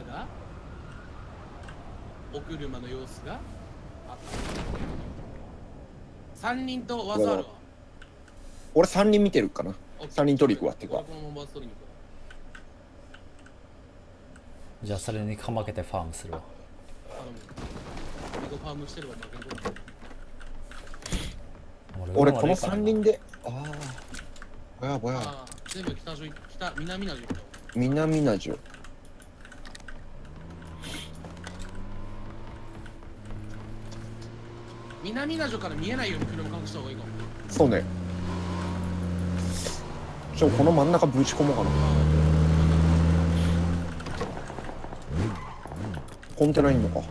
方がお車の様子があった3人とわざわざ俺3人見てるかな。3人取り行くわってか。じゃあそれにかまけてファームするわ。ファームしてるわ。俺この3人で、ああ、やばや。全部北上、北、南名城。南名城。南名城から見えないように車隠した方がいいかも。そうね。ちょ、この真ん中ぶち込もうかな。コンテナいんのか。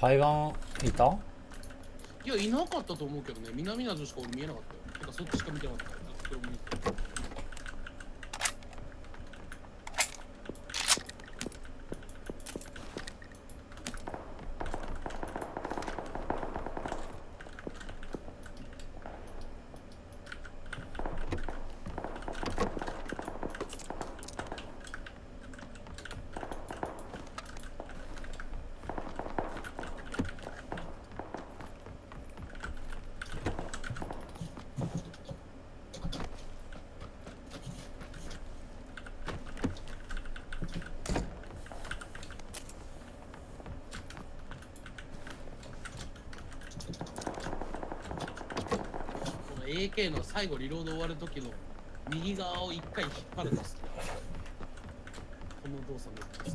海岸いた？いや、いなかったと思うけどね。南名城しか俺見えなかったよ。てかそっちしか見てなかった。ずっと見てた。AK の最後リロード終わる時の右側を一回引っ張るんですけど、この動作めっちゃ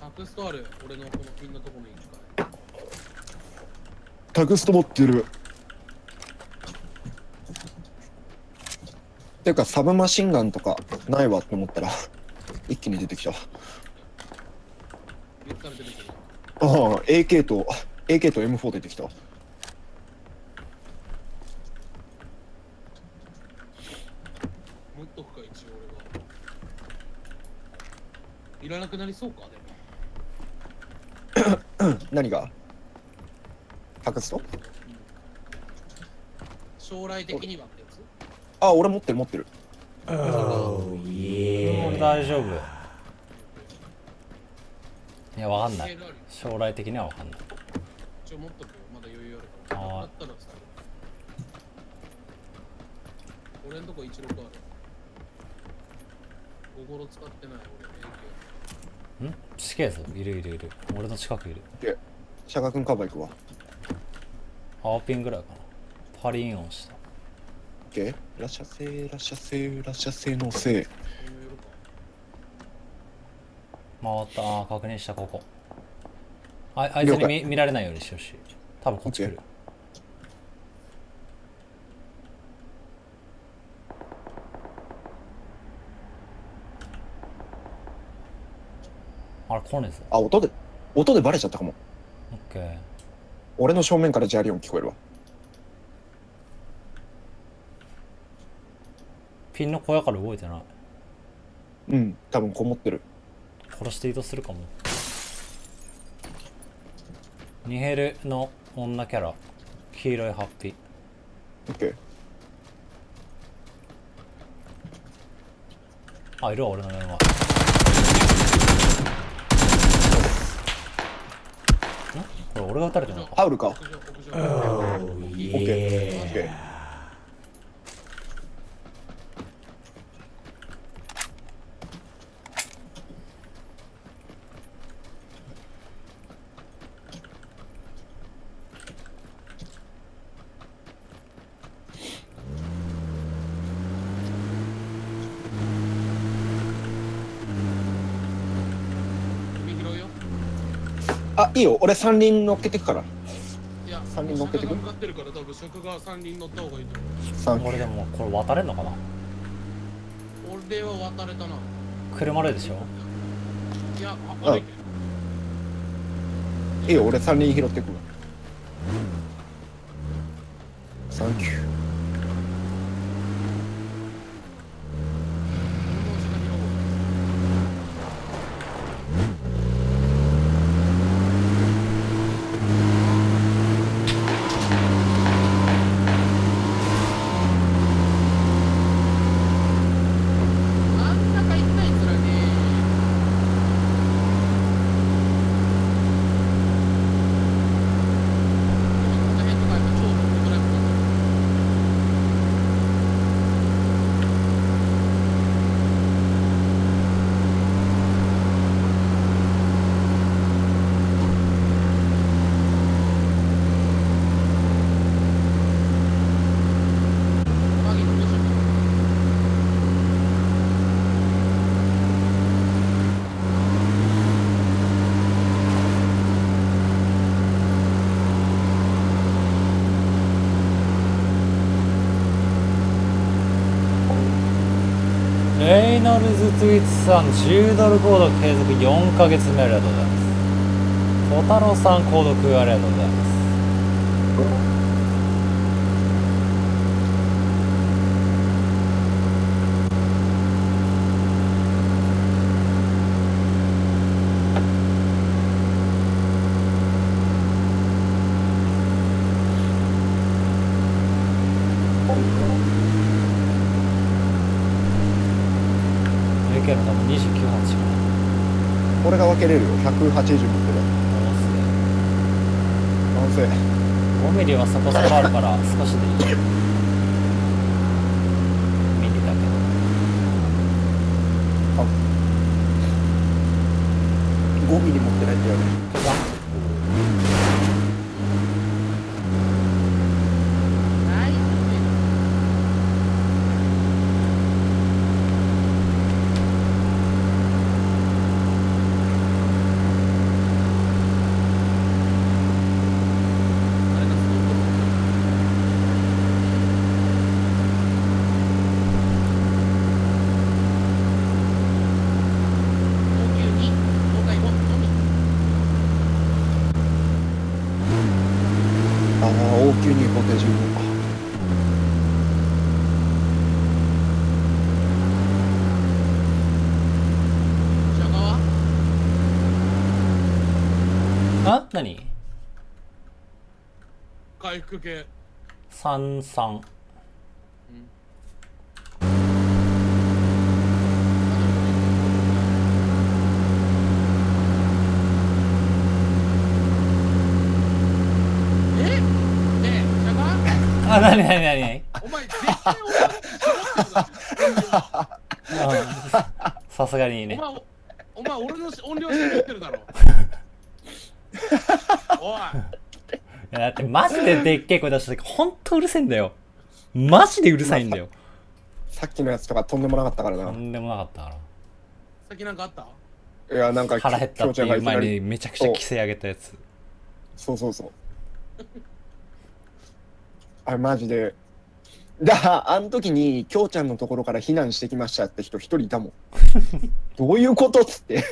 タクストある。俺のこのピンのとこに行くか。タクスト持ってる。っていうかサブマシンガンとかないわって思ったら一気に出てきた。ああ、AK と M4 出てきた。持っとくか一応俺は。いらなくなりそうかでも。何が？隠すと？将来的にはってやつ？あ、俺持ってる。大丈夫。いや、わかんない。将来的にはわかんない。一応持っとくよ、まだ余裕あるから。あったらさ、俺んとこ16ある。ゴゴロ使ってない俺。ん？死刑ぞ。いる。俺の近くいる。で、シャカ君カバー行くわ。ハーピンぐらいかな。パリーンオンした。オッケー。らっしゃせのせい回った。確認した。ここあいつに 見られないようにしてほしい。多分こっち来る。あれ来ねえぞ。あ、音でバレちゃったかも。オッケー。俺の正面からジャリオン聞こえるわ。ピンの小屋から動いてない。うん、多分こもってる。殺して移動するかも。ニヘルの女キャラ、黄色いハッピー。オッケー。あ、いるわ俺の目は。これ俺が撃たれてるのか。ハウルか。オッケー。あ、いいよ。俺3輪乗っけてくから。いや、3輪乗っけてく。向かってるから多分食が3輪乗った方がいいと思う。これでもこれ渡れんのかな。俺は渡れたな。車ででしょ。いや、あ、いいよ。俺3輪拾ってくる。サンキュー。レイノルズ・ツイッツさん10ドル購読継続4ヶ月目ありがとうございます。小太郎さん購読ありがとうございます。これが分けれるよ。180持ってる。完成。5ミリはそこそこあるから少しでいいよ。ミリだけど。あ、5ミリ持ってないってやる。何回復系33。あ、なになになに。お前絶対俺の。さすがにね。お前俺の音量して持ってるだろ。おい。だってマジででっけえ声出した時本当うるせえんだよ。マジでうるさいんだよ。さっきのやつとかとんでもなかったからな。とんでもなかったから。さっきなんかあった？いやなんか腹減ったっていう前にめちゃくちゃ規制上げたやつ。そうそうそう。あれマジでだ、あの時にきょうちゃんのところから避難してきましたって人一人いたもんどういうことっつって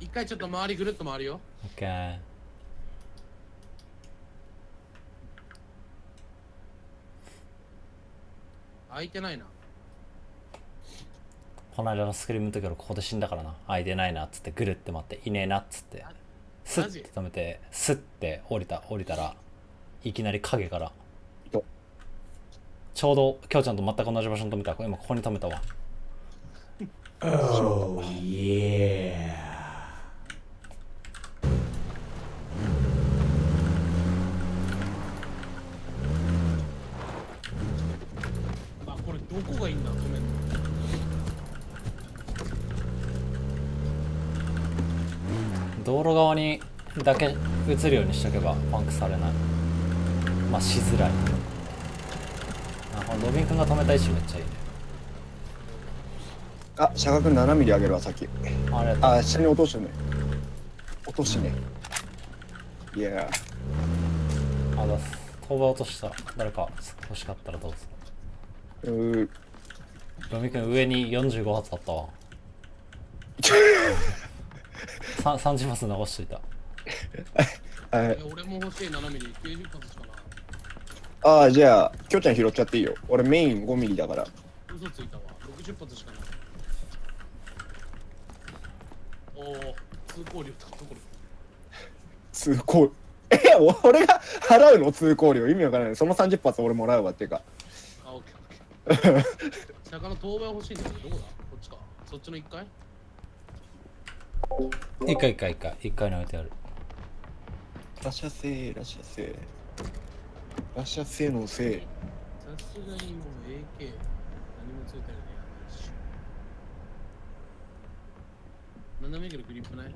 一回ちょっと周りぐるっと回るよ。 OK。 開いてないな。この間のスクリームの時はここで死んだからな。開いてないなっつってぐるって回っていねえなっつってスッて止めてスッて降りたらいきなり影からちょうどきょうちゃんと全く同じ場所に止めた。今ここに止めたわ。おーイエー。あ、これどこがいいんだ。止める道路側にだけ映るようにしとけばパンクされない。まあしづらい。あ、このドビン君が止めた位置めっちゃいいね。あ、車角7ミリ上げるわさっき。あ、下に落としてね。落としね。いや。あ、だす。飛ば落とした。誰か欲しかったらどうぞ。ドビン君上に45発あったわ。30発残しといた。俺も欲しい7ミリ、90発しかない。ああ、じゃあ、きょうちゃん拾っちゃっていいよ。俺メイン5ミリだから。嘘ついたわ、60発しかない。おお、通行料高く。通行。俺が払うの通行料、意味わからない。その30発俺もらうわっていうか。あ、オッケー、オッケー。中の当番欲しいんだけど、どこだ？こっちか。そっちの1階？一回投げてやる。ラシャセー、ラシャセー。ラシャセーのせい。さすがにもう AK 何もついてるね。斜めからグリップない？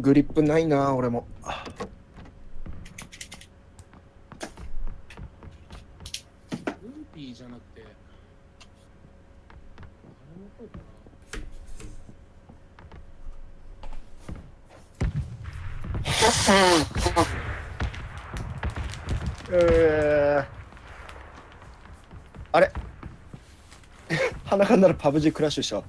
グリップないな、俺も。グンピーじゃなくて。あれ裸になるパブGクラッシュした。お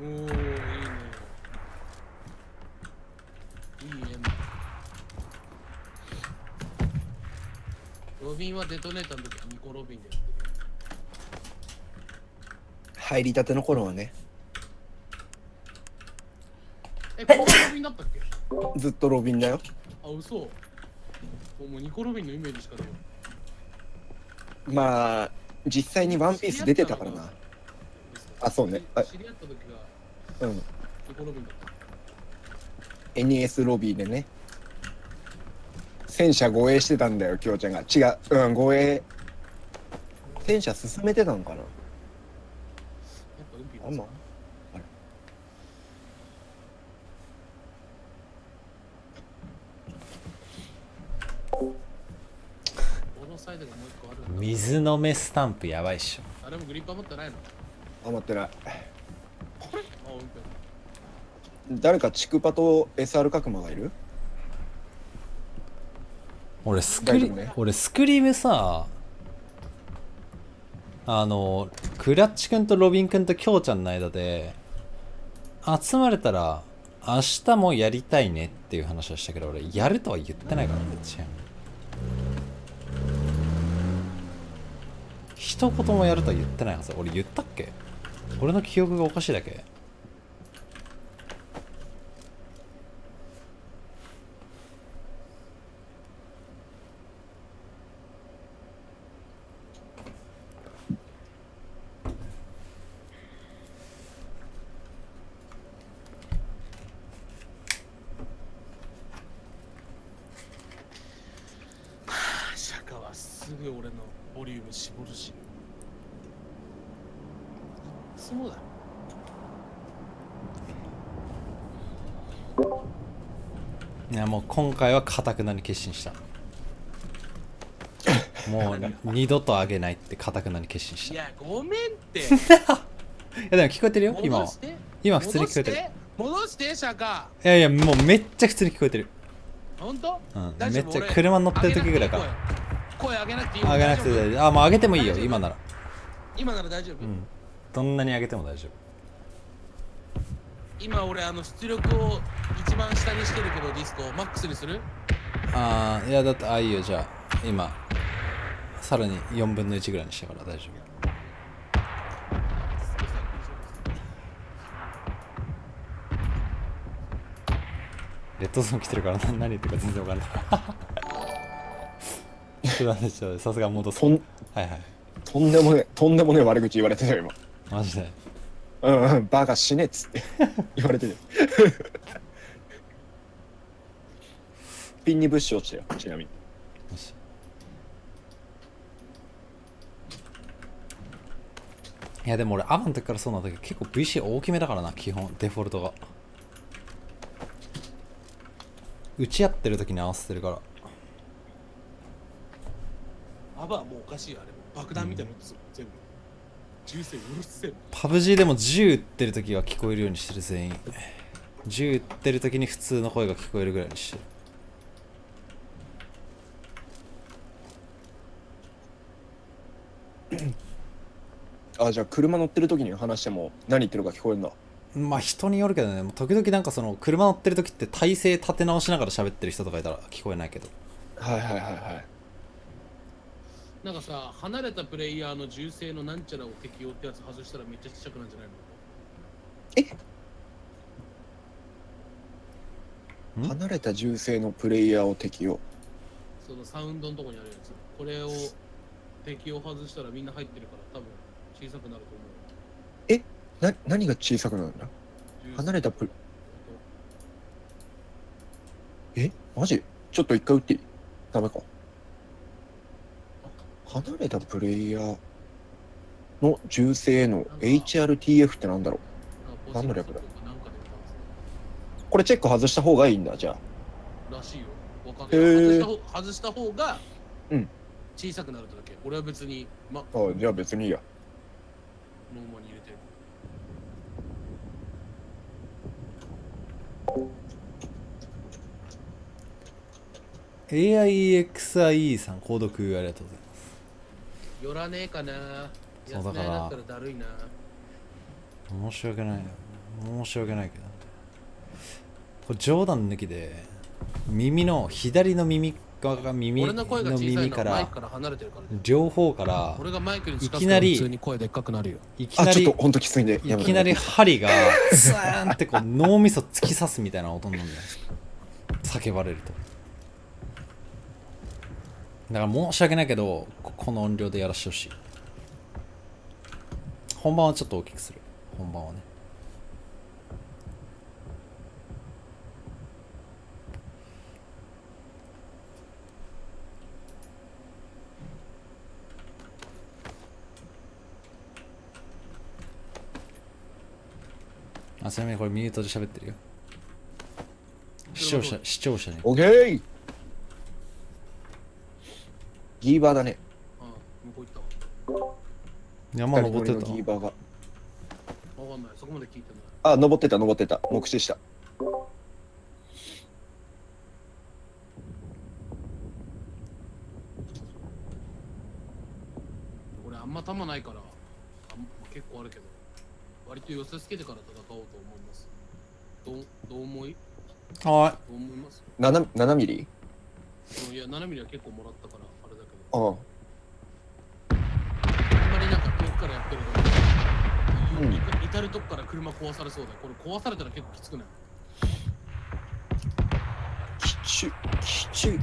ー、いいね。いいね。ロビンはデトネーターの時はニコロビンでやってる。入りたての頃はね。え、ここロビンだったっけ？ずっとロビンだよ。あ、嘘。もうニコロビンのイメージしかないよ。まあ、実際にワンピース出てたからな。あ、そうね。知り合った時が、うん。ニコロビンだった。NES ロビーでね。戦車護衛してたんだよ、キヨちゃんが。違う、うん、護衛。戦車進めてたのかな。あんま。水の目スタンプやばいっしょ。あれもグリッパー持ってないの？あ、持ってない。誰かチクパと SR 角間がいる？俺スクリームさ、クラッチくんとロビンくんとキョウちゃんの間で集まれたら明日もやりたいねっていう話はしたけど、俺やるとは言ってないからね。一言もやるとは言ってないはず。俺言ったっけ？俺の記憶がおかしいだけ。すぐ俺のボリューム絞るし。そうだ。いや、もう今回はかたくなに決心した。もう二度と上げないってかたくなに決心した。いや、ごめんって。いや、でも聞こえてるよ、今は。今普通に聞こえてる。戻して、シャカ。いやいや、もうめっちゃ普通に聞こえてる。本当？うん、めっちゃ車乗ってる時ぐらいから。声上げなくていい。上げなくて大丈夫。あ、もう上げてもいいよ、今なら。今なら大丈夫。うん。どんなに上げても大丈夫。今俺出力を一番下にしてるけど、ディスコをマックスにする？ああ、いやだって、ああいいよ、じゃあ今さらに4分の1ぐらいにしてから大丈夫。レッドゾーン来てるから何言ってるか全然わからない。さすが戻す。はいはい。とんでもね、とんでもね、悪口言われてたよ、今。マジで。うんうん、バカ死ねっつって言われてて。ピンに物資落ちたよ、ちなみに。いや、でも俺、アバの時からそうなんだけど、結構 VC 大きめだからな、基本、デフォルトが。打ち合ってる時に合わせてるから。アバはもうおかしいよ、あれ爆弾みたいなの全部銃声うるせえ。パブ G でも銃撃ってる時は聞こえるようにしてる、全員。銃撃ってる時に普通の声が聞こえるぐらいにしてる。あ、じゃあ車乗ってる時に話しても何言ってるか聞こえるんだ。まあ人によるけどね。時々なんかその車乗ってる時って体勢立て直しながら喋ってる人とかいたら聞こえないけど。はいはいはいはい。なんかさ、離れたプレイヤーの銃声のなんちゃらを適用ってやつ外したらめっちゃちっちゃくなんじゃないの？え？離れた銃声のプレイヤーを適用。そのサウンドのとこにあるやつ。これを適用外したらみんな入ってるから多分小さくなると思う。え？何が小さくなるんだ？離れたプレイヤー。え？マジ？ちょっと一回撃っていい？ダメか。離れたプレイヤーの銃声の HRTF ってなんだろう？何の略だ？これチェック外した方がいいんだ、じゃあ。らしいよ。わかんない。外した方が小さくなるだけ。俺は別に、まあ、じゃあ別にいいや。ノーマに入れて。AIXIE さん、購読ありがとうございます。寄らねえかな。そうだから、申し訳ない。申し訳ないけど。これ冗談抜きで、耳の、左の耳側が耳の耳から、両方から、いきなり、針が、スーンってこう脳みそ突き刺すみたいな音なんだよ。叫ばれると。だから申し訳ないけど、この音量でやらしてほしい。本番はちょっと大きくする。本番はね。あ、ちなみにこれミュートで喋ってるよ。視聴者に。オッケー！ギーバーだね。うん、向こう行った。山登ってた。ギーバーが。わかんない。そこまで聞いてない。あ、登ってた。目視した。俺あんま弾ないから、結構あるけど、割と寄せつけてから戦おうと思います。どう思い？はい。どう思います？7ミリ？いや、7ミリは結構もらったから。あんまりなんか遠くからやってるから、至るとこから車壊されそうだ。これ壊されたら結構きつくない？きちゅい。あ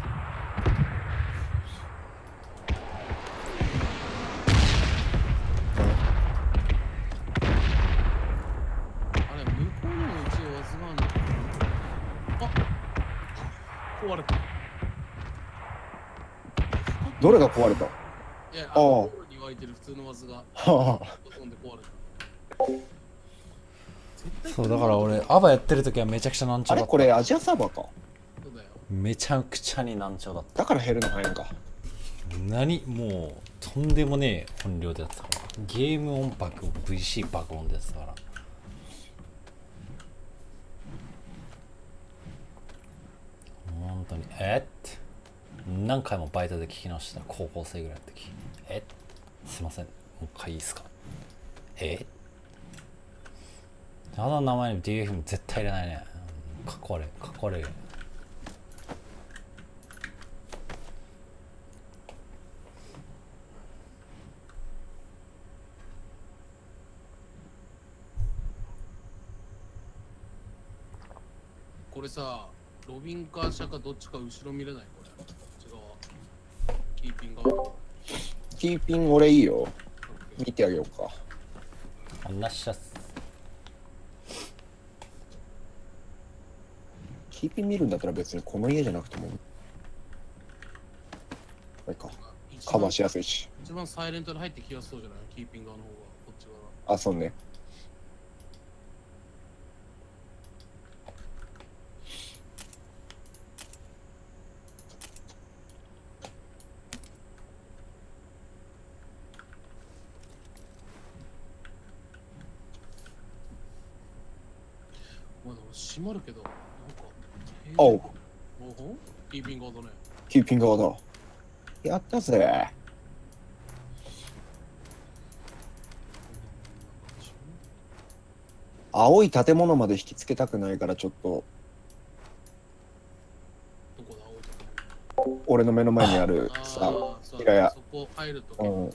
れ、向こうのうちをわずまんだ。あ、壊れた。どれが壊れた？いや、道路に湧いてる普通の技が。そうだから俺アバやってる時はめちゃくちゃ難聴だった。あれこれアジアサーバーか。そうだよ。めちゃくちゃに難聴だった。だから減るの早いんか。もうとんでもねえ音量でやってたから。ゲーム音爆を VC 爆音でやってたから。本当にって。何回もバイトで聞き直したら高校生ぐらいの時、すいません、もう一回いいですか？あの名前に DFM 絶対入れないね。かっこ悪い、かっこ悪いよ。これさ、ロビンか車かどっちか後ろ見れない？これキーピング俺いいよ。見てあげようか。あんなしゃす。キーピン見るんだったら別にこの家じゃなくても。これか。カバーしやすいし。一番サイレントで入ってきやすそうじゃない？キーピング側の方が、こっち側。あ、そうね。閉まるけど、なんか。おう。キーピング側だね。キーピング側だ。やったぜ。青い建物まで引きつけたくないから、ちょっと。どこだ、青い建物。俺の目の前にあるさ、平屋。そこ入ると。うん。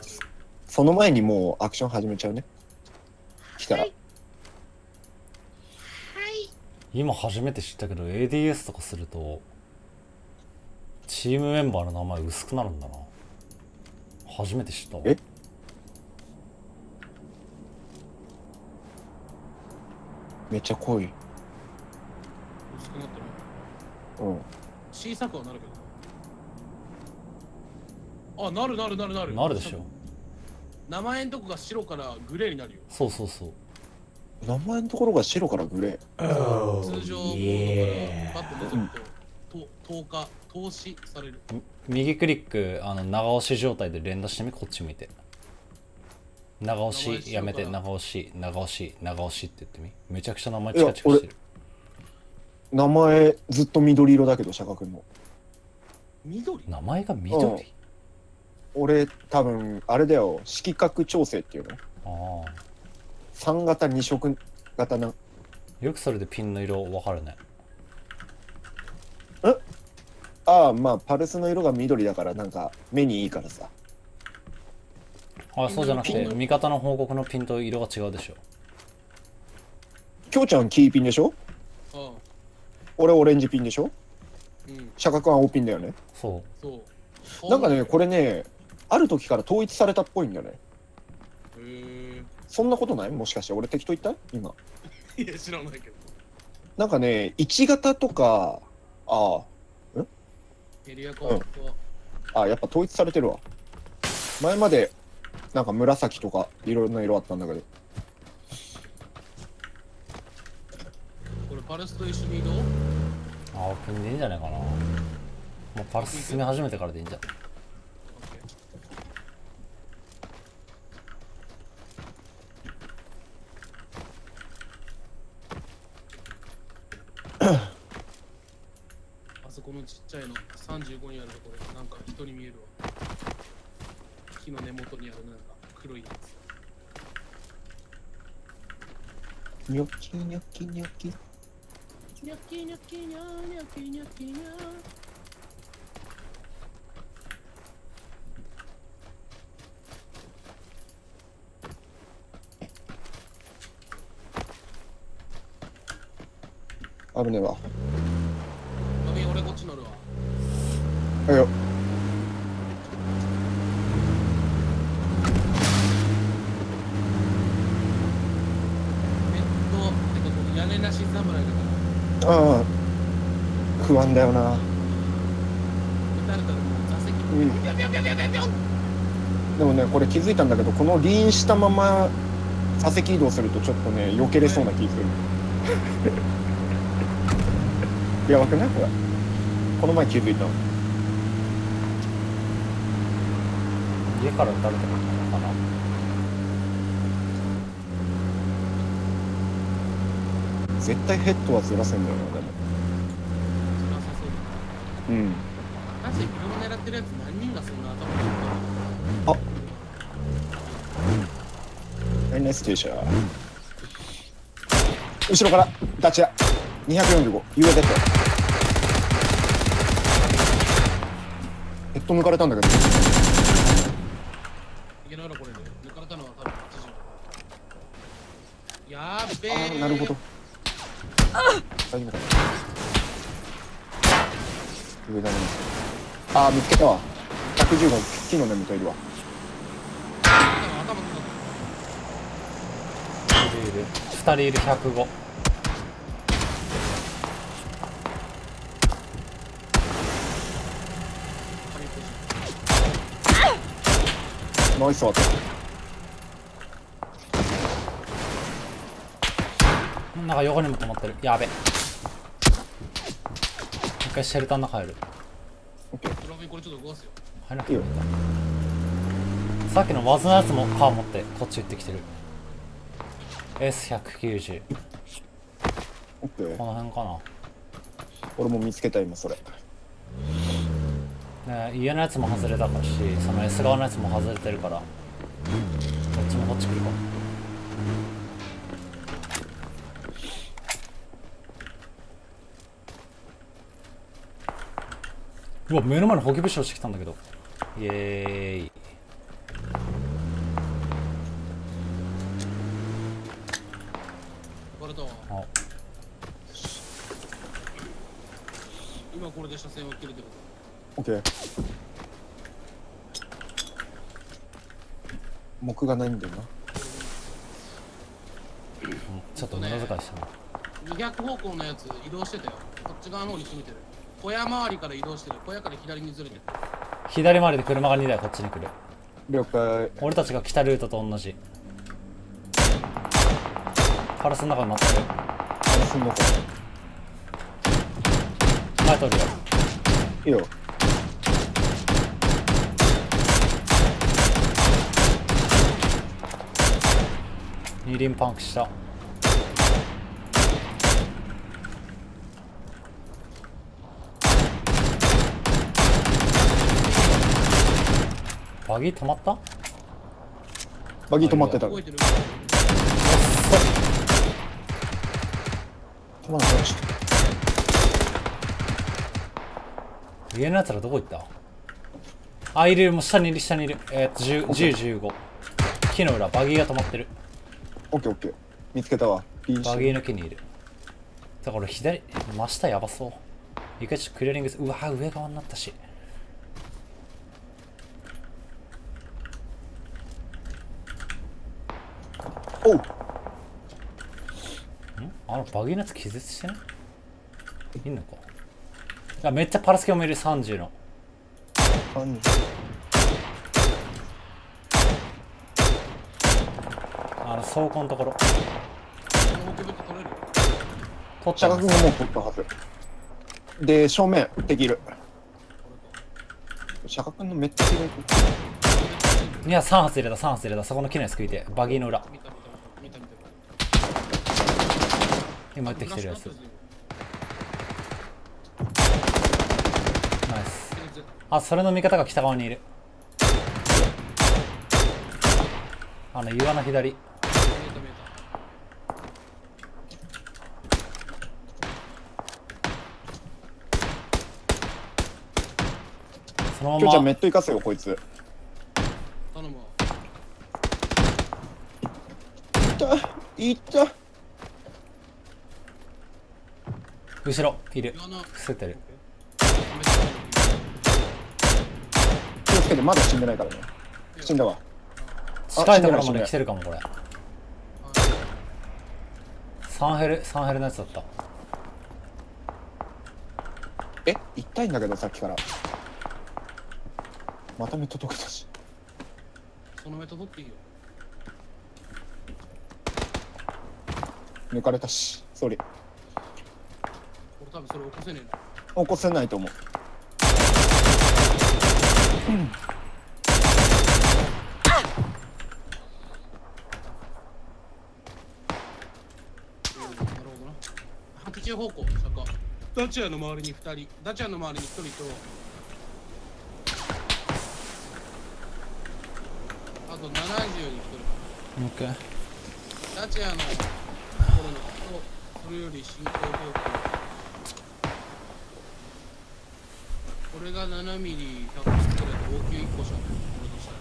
その前にもうアクション始めちゃうね。来たら。今初めて知ったけど ADS とかするとチームメンバーの名前薄くなるんだな。初めて知った。え？めっちゃ濃い。薄くなってる。うん。小さくはなるけど。あ、なる。なるでしょ。名前のとこが白からグレーになるよ。そう。名前のところが白からグレー。通常、パッと覗くと、投資される。右クリック、長押し状態で連打してみ、こっち向いて。長押し、やめて、長押しって言ってみ。めちゃくちゃ名前チカチカしてる。名前ずっと緑色だけど、釈迦君の緑、名前が緑、うん、俺多分あれだよ、色覚調整っていうの、あ3型2色型な、よくそれでピンの色分かるね。え、ああ、まあパルスの色が緑だからなんか目にいいからさ。あ、そうじゃなくて味方の報告のピンと色が違うでしょ。きょうちゃんキーピンでしょ。ああ、俺オレンジピンでしょ。うん、釈迦君は青ピンだよね。そうそう、なんかね、これね、ある時から統一されたっぽいんだよね。へえ、そんなことない、もしかして俺適当言った今。いや知らないけど、なんかね、1型とか、ああ、んエリアコート、うん、ああ、やっぱ統一されてるわ。前までなんか紫とかいろんな色あったんだけど、これパルスと一緒に移動、ああ、組んでいいんじゃないかな。もうパルス進み始めてからでいいんじゃん。あそこのちっちゃいの35にあるところ、なんか人に見えるわ。木の根元にあるなんか黒いやつ。ニョキニョキニョキ。ニョキニョキニョニョキニョキニョ。あるねわ。あび、俺こっち乗るわ。はいよ。屋根なし侍だから。ああ、不安だよな。でもね、これ気づいたんだけど、このリーンしたまま座席移動するとちょっとね、避けれそうな気する。やばくないこれ。この前気づいたの。家から撃たれてたのかな。絶対ヘッドはずらせんだよな、でも。ずらさそうだな。うん。なぜ自分狙ってるやつ何人がそんな頭にあっ。ナイス停車。後ろから、ダチア。245、UAZ。ヘッド抜かれたんだけど。いけないのこれで。抜かれたのは多分80。やーべー。あー、なるほど。大丈夫か上だね。ああ、見つけたわ。115、木の根元いるわ。2人いる、105。ナイスワタル。なんか横にも止まってる。やべ。一回シェルターの中入る。オッケー。ドラミンこれちょっと動かすよ。入らなくていいよ。さっきのワズのやつもカー持ってこっち打ってきてる。S190。オッケー。この辺かな。俺も見つけた今それ。ね、家のやつも外れたからし、その S 側のやつも外れてるから。こっちもこっち来るか。うわ、目の前の補給物資をしてきたんだけど。イエーイ。あ、今これで車線を切るってこと。オッケー。木がないんだよな。ちょっとね、200方向のやつ移動してたよ。こっち側の方に詰めてる。小屋周りから移動してる。小屋から左にずれてる。左回りで車が2台こっちに来る。了解。俺たちが来たルートと同じ。パルスの中に乗ってる。パルスの中前通るよ。いいよ。二輪パンクした。バギー止まった？バギー止まってた。家のやつらどこ行った？あ、いる、もう下にいる、下にいる。10、15。木の裏、バギーが止まってる。オッケーオッケー。見つけたわ。バギーの木にいる。だから左、真下やばそう。一回ちょっとクリアリングする。うわ、上側になったし。おう。あのバギーのやつ気絶してない？いんのか。あ、めっちゃパラスケもいる。30のあの倉庫のところ取ったはず。もう取ったはずで、正面敵いる。釈迦君のめっちゃ広い。いや3発入れた、3発入れた。そこの木のやつ食いて、バギーの裏今撃ってきてるやつ。あ、それの味方が北側にいる。あの岩の左。そのまま。きょうちゃんメット行かせよこいつ。頼むわ。いった。後ろいる。伏せてる。まだ死んでないからね。死んだわ。近いところまで来てるかもこれ。3ヘルのやつだった。え、痛いんだけどさっきから。また目届けたし。その目届っていいよ。抜かれたし、それ。俺多分それ起こせねえな。起こせないと思う。中方向、ダチュアの周りに2人、ダチュアの周りに1人と、あと70に1人。ダチュアのところのと、それより進行方向。これが7ミリ100発くらいで応急1個しかない。俺としたら。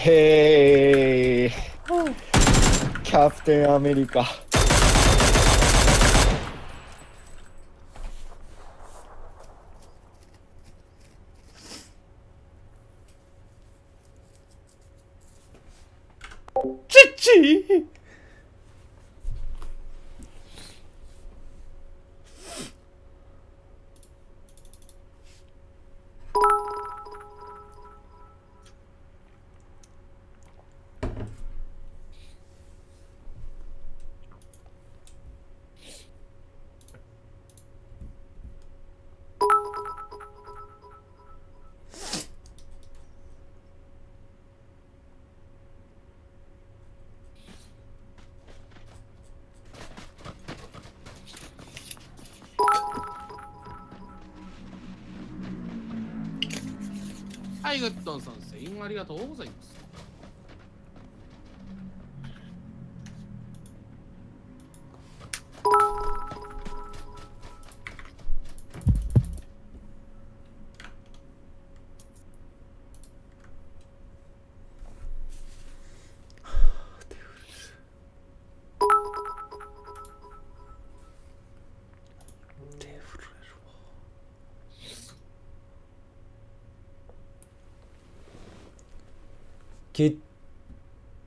へー、キャプテンアメリカ。チッチー。はい、グッドンさん、セインありがとうございます。キッ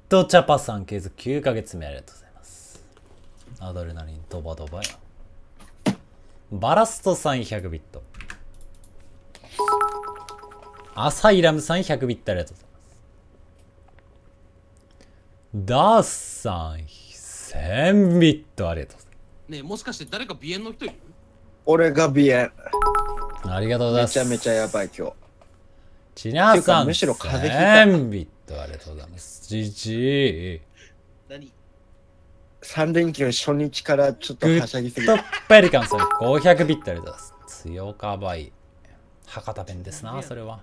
ドチャパさん、継続9ヶ月目ありがとうございます。アドレナリンドバドバや。バラストさん100ビット。アサイラムさん100ビットありがとうございます。ダースさん1000ビットありがとうございます。ねえ、もしかして誰か鼻炎の人いる？俺が鼻炎。ありがとうございます。めちゃめちゃやばい今日。ちなーさん、むしろ風邪ひいた。1000ビット。ありがとうございます。じじ何 ?3 連休初日からちょっとはしゃぎすぎて。ペリカンさん、500ビットありがとうございます。強かばい。博多弁ですな、それは。